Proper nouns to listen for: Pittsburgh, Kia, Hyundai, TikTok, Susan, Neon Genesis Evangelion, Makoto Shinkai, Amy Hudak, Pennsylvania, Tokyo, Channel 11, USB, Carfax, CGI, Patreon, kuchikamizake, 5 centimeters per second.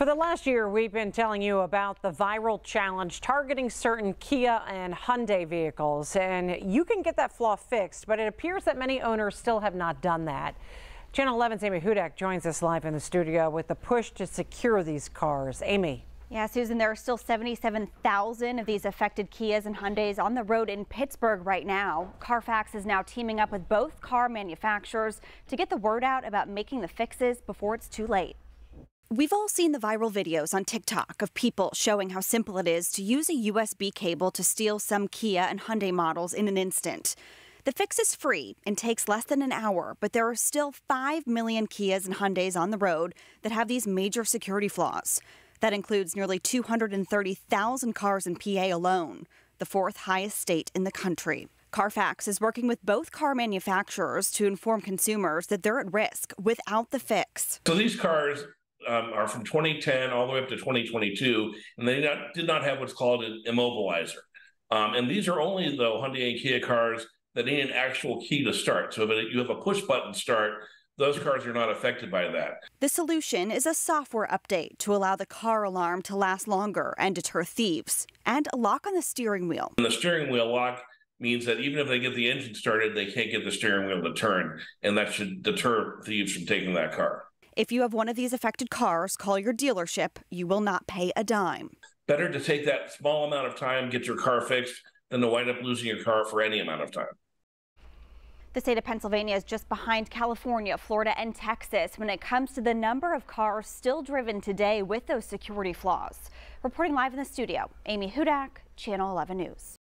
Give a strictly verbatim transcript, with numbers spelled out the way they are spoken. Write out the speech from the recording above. For the last year, we've been telling you about the viral challenge targeting certain Kia and Hyundai vehicles, and you can get that flaw fixed, but it appears that many owners still have not done that. Channel eleven's Amy Hudak joins us live in the studio with the push to secure these cars. Amy. Yeah, Susan, there are still seventy-seven thousand of these affected Kias and Hyundais on the road in Pittsburgh right now. Carfax is now teaming up with both car manufacturers to get the word out about making the fixes before it's too late. We've all seen the viral videos on TikTok of people showing how simple it is to use a U S B cable to steal some Kia and Hyundai models in an instant. The fix is free and takes less than an hour, but there are still five million Kias and Hyundais on the road that have these major security flaws. That includes nearly two hundred thirty thousand cars in P A alone, the fourth highest state in the country. Carfax is working with both car manufacturers to inform consumers that they're at risk without the fix. So these cars um, are from twenty ten all the way up to twenty twenty-two, and they not, did not have what's called an immobilizer. Um, and these are only the Hyundai and Kia cars that need an actual key to start. So if you have a push button start, those cars are not affected by that. The solution is a software update to allow the car alarm to last longer and deter thieves, and a lock on the steering wheel. And the steering wheel lock means that even if they get the engine started, they can't get the steering wheel to turn, and that should deter thieves from taking that car. If you have one of these affected cars, call your dealership. You will not pay a dime. Better to take that small amount of time, get your car fixed, than to wind up losing your car for any amount of time. The state of Pennsylvania is just behind California, Florida, and Texas when it comes to the number of cars still driven today with those security flaws. Reporting live in the studio, Amy Hudak, Channel eleven News.